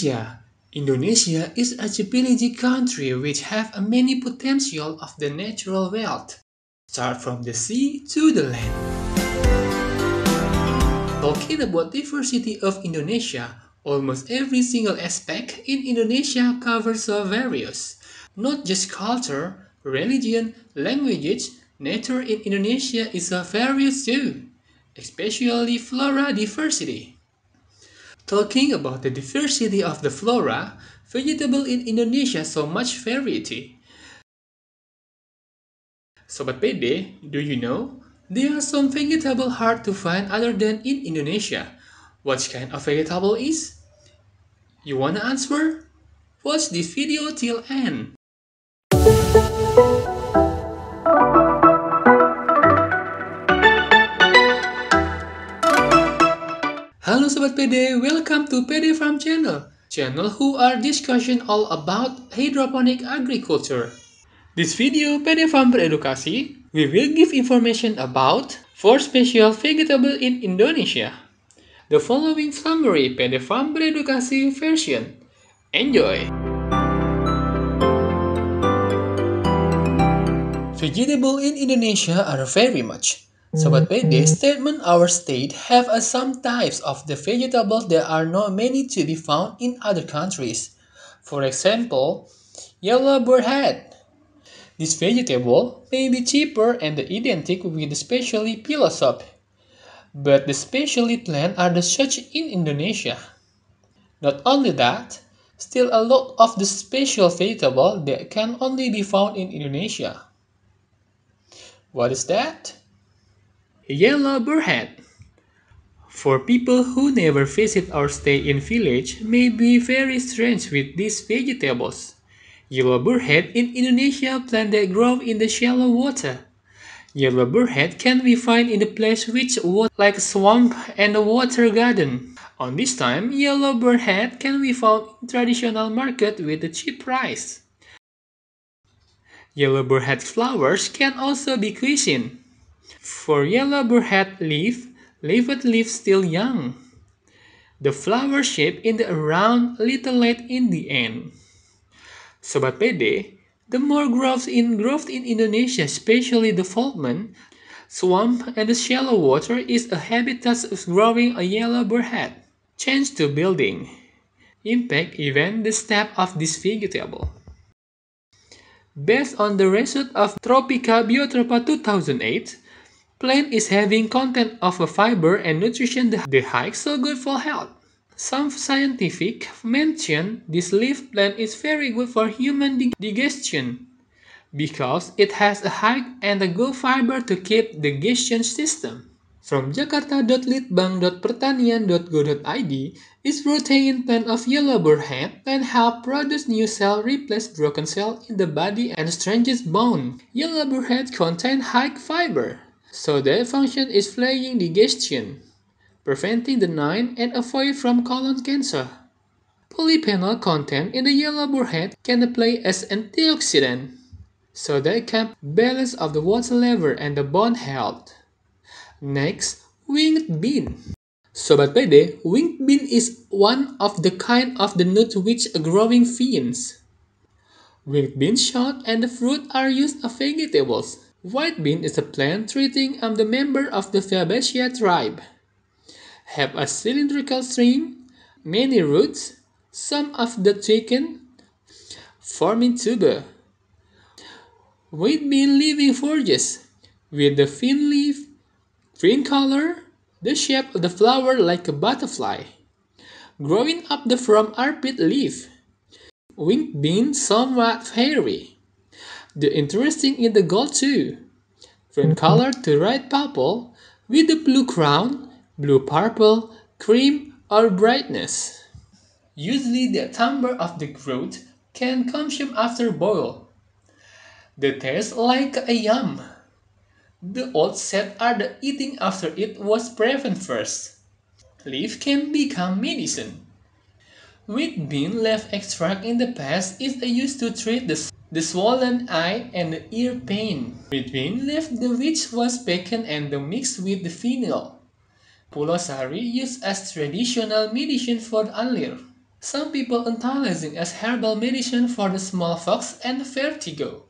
Indonesia. Indonesia is a PDG country which have a many potential of the natural wealth, start from the sea to the land. Talking about diversity of Indonesia, almost every single aspect in Indonesia covers so various, not just culture, religion, languages. Nature in Indonesia is so various too, especially flora diversity. Talking about the diversity of the flora, vegetable in Indonesia so much variety. Sobat PD, do you know? There are some vegetable hard to find other than in Indonesia. What kind of vegetable is? You wanna answer? Watch this video till end. Halo Sobat PD, welcome to PD Farm Channel, channel who are discussing all about hydroponic agriculture. This video PD Farm Beredukasi, we will give information about 4 special vegetables in Indonesia. The following summary PD Farm Beredukasi version. Enjoy! Vegetables in Indonesia are very much. Sobat PD, statement our state have some types of the vegetables that are not many to be found in other countries. For example, yellow birdhead. This vegetable may be cheaper and identical with the specially pillowsop, but the specially plant are the such in Indonesia. Not only that, still a lot of the special vegetable that can only be found in Indonesia. What is that? Yellow birdhead. For people who never visit or stay in village may be very strange with these vegetables. Yellow birdhead in Indonesia plant that grow in the shallow water. Yellow birdhead can be found in the place which water like swamp and a water garden. On this time, yellow birdhead can be found in traditional market with a cheap price. Yellow birdhead flowers can also be cuisine. For yellow birdhead leaf, leaflet leaves still young. The flower shape in the round, little late in the end. Sobat PD, the more growth in Indonesia, especially the development, swamp and the shallow water is a habitat of growing a yellow birdhead. Change to building. Impact even the step of this vegetable. Based on the result of Tropica Biotropa 2008, plant is having content of a fiber and nutrition the high so good for health. Some scientific mention this leaf plant is very good for human digestion because it has a high and a good fiber to keep the digestion system. From jakarta.litbang.pertanian.go.id is protein plant of yellow birdhead and help produce new cell replace broken cell in the body and strengthens bone. Yellow birdhead contain high fiber, so their function is flaying digestion, preventing the gnawing and avoid from colon cancer. Polyphenol content in the yellow birdhead can play as antioxidant, so they can balance of the water level and the bone health. Next, winged bean. Sobat PD, winged bean is one of the kind of the nut which growing beans. Winged bean shoot and the fruit are used as vegetables. White bean is a plant treating and the member of the Fabaceae tribe. Have a cylindrical string, many roots, some of the chicken, forming tuber. White bean living forages, with the thin leaf, green color, the shape of the flower like a butterfly, growing up the from armpit leaf. Winged bean somewhat hairy. The interesting in the gold too. Green color to red purple with the blue crown, blue purple, cream or brightness. Usually the timber of the growth can consume after boil. The taste like a yam. The old set are the eating after it was prevent first. Leaf can become medicine. With bean leaf extract in the past is used to treat the swollen eye and the ear pain. Between left the which was taken and mixed with the fennel. Pulau sari used as traditional medicine for the alir. Some people utilizing as herbal medicine for the smallpox and vertigo.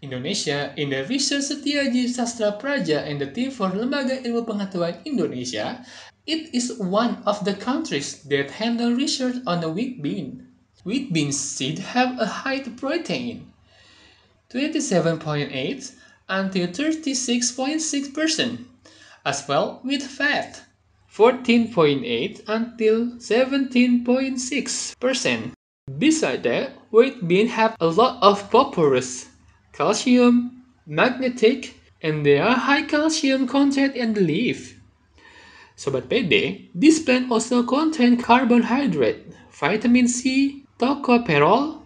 Indonesia, in the research Setyaji Sastra Praja and the team for Lembaga Ilmu Pengetahuan Indonesia, it is one of the countries that handle research on the wheat bean. Wheat bean seeds have a high protein, 27.8 until 36.6%, as well with fat, 14.8 until 17.6%. Besides that, wheat bean have a lot of phosphorus, calcium, magnetic, and there are high calcium content in the leaf. Sobat PD, this plant also contains carbohydrate, vitamin C, tocopherol,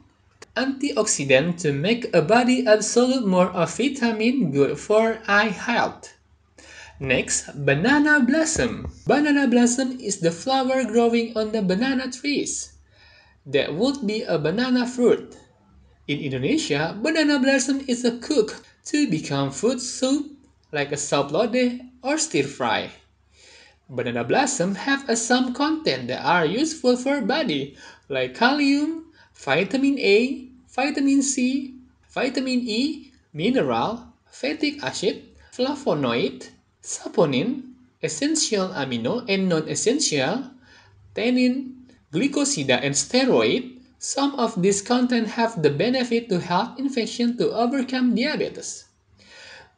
antioxidant to make a body absorb more of vitamin good for eye health. Next, banana blossom. Banana blossom is the flower growing on the banana trees. That would be a banana fruit. In Indonesia, banana blossom is cooked to become food soup like a soup lodeh or stir fry. Banana blossom have some content that are useful for body like calcium, vitamin A, vitamin C, vitamin E, mineral, fatty acid, flavonoid, saponin, essential amino and non-essential, tannin, glycoside and steroid. Some of these content have the benefit to help infection to overcome diabetes.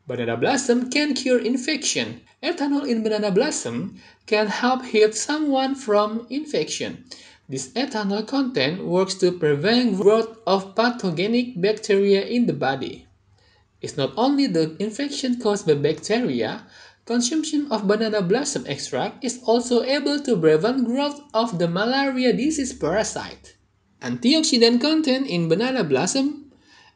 Banana blossom can cure infection. Ethanol in banana blossom can help heal someone from infection. This ethanol content works to prevent growth of pathogenic bacteria in the body. It's not only the infection caused by bacteria, consumption of banana blossom extract is also able to prevent growth of the malaria disease parasite. Antioxidant content in banana blossom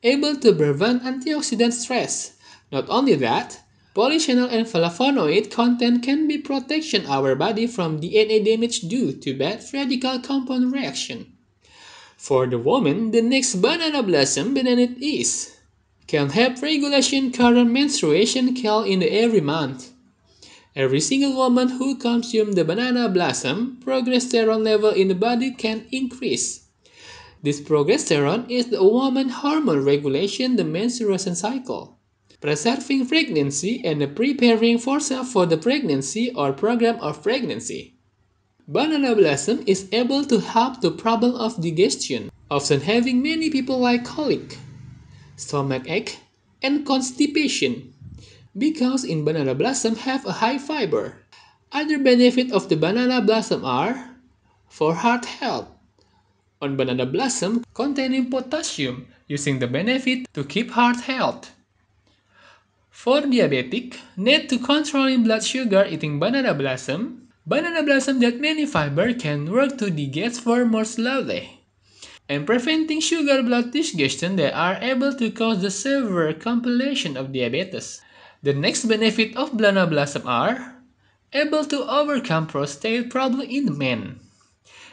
able to prevent antioxidant stress. Not only that, polyphenol and flavonoid content can be protection our body from DNA damage due to bad radical compound reaction. For the woman, the next banana blossom benefit is can help regulation current menstruation cycle in every month. Every single woman who consumes the banana blossom, progesterone level in the body can increase. This progesterone is the woman's hormone regulation the menstruation cycle, preserving pregnancy and preparing herself for the pregnancy or program of pregnancy. Banana blossom is able to help the problem of digestion, often having many people like colic, stomach ache, and constipation, because in banana blossom have a high fiber. Other benefits of the banana blossom are for heart health. On banana blossom containing potassium, using the benefit to keep heart health. For diabetic, need to controlling blood sugar eating banana blossom that many fiber can work to digest for more slowly, and preventing sugar blood digestion that are able to cause the severe complication of diabetes. The next benefit of banana blossom are able to overcome prostate problem in men.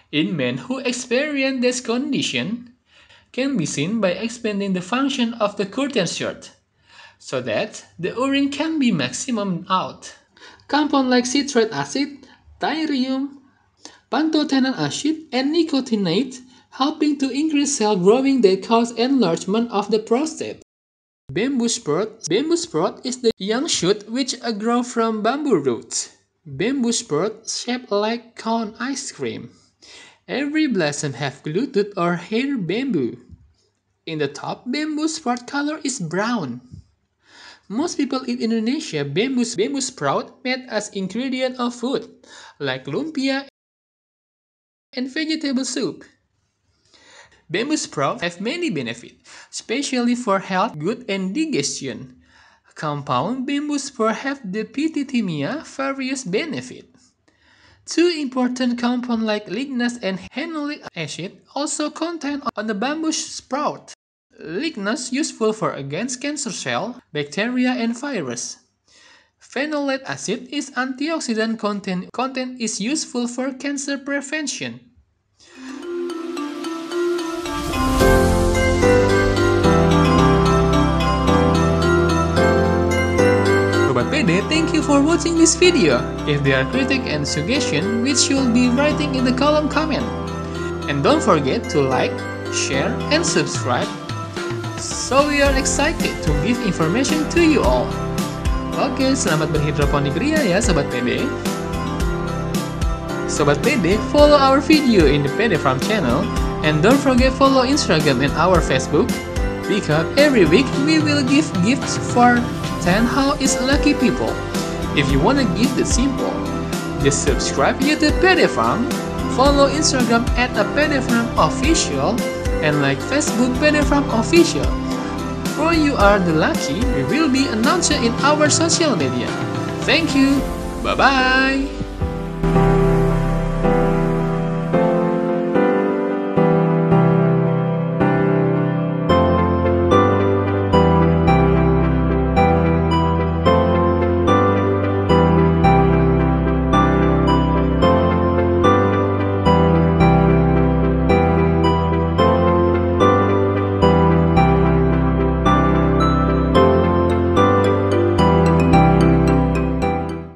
In men who experience this condition, can be seen by expanding the function of the curtain shirt, so that the urine can be maximum out. Compounds like citric acid, thymidine, pantothenic acid, and nicotinate helping to increase cell growing that cause enlargement of the prostate. Bamboo sprout. Bamboo sprout is the young shoot which grow from bamboo roots. Bamboo sprout shaped like cone ice cream. Every blossom have gluted or hair bamboo. In the top, bamboo sprout color is brown. Most people in Indonesia bamboo sprout made as ingredient of food, like lumpia and vegetable soup. Bamboo sprout have many benefits, especially for health, good and digestion. Compound bamboo sprout have the pithytimia various benefits. Two important compounds like lignans and linoleic acid also contain on the bamboo sprout. Lignans useful for against cancer cell, bacteria, and virus. Phenolic acid is antioxidant content is useful for cancer prevention. Sobat PD, thank you for watching this video. If there are critiques and suggestions, which you'll be writing in the column comment. And don't forget to like, share, and subscribe. So we are excited to give information to you all. Oke, selamat berhidroponik ria ya Sobat PD. Sobat PD, follow our video in the PD Farm channel. And don't forget follow Instagram and our Facebook. Because every week we will give gifts for 10 how is lucky people. If you wanna give the simple, just subscribe to the PD Farm, follow Instagram at the PD Farm Official, and like Facebook PD Farm Official. For you are the lucky, we will be announced in our social media. Thank you, bye-bye!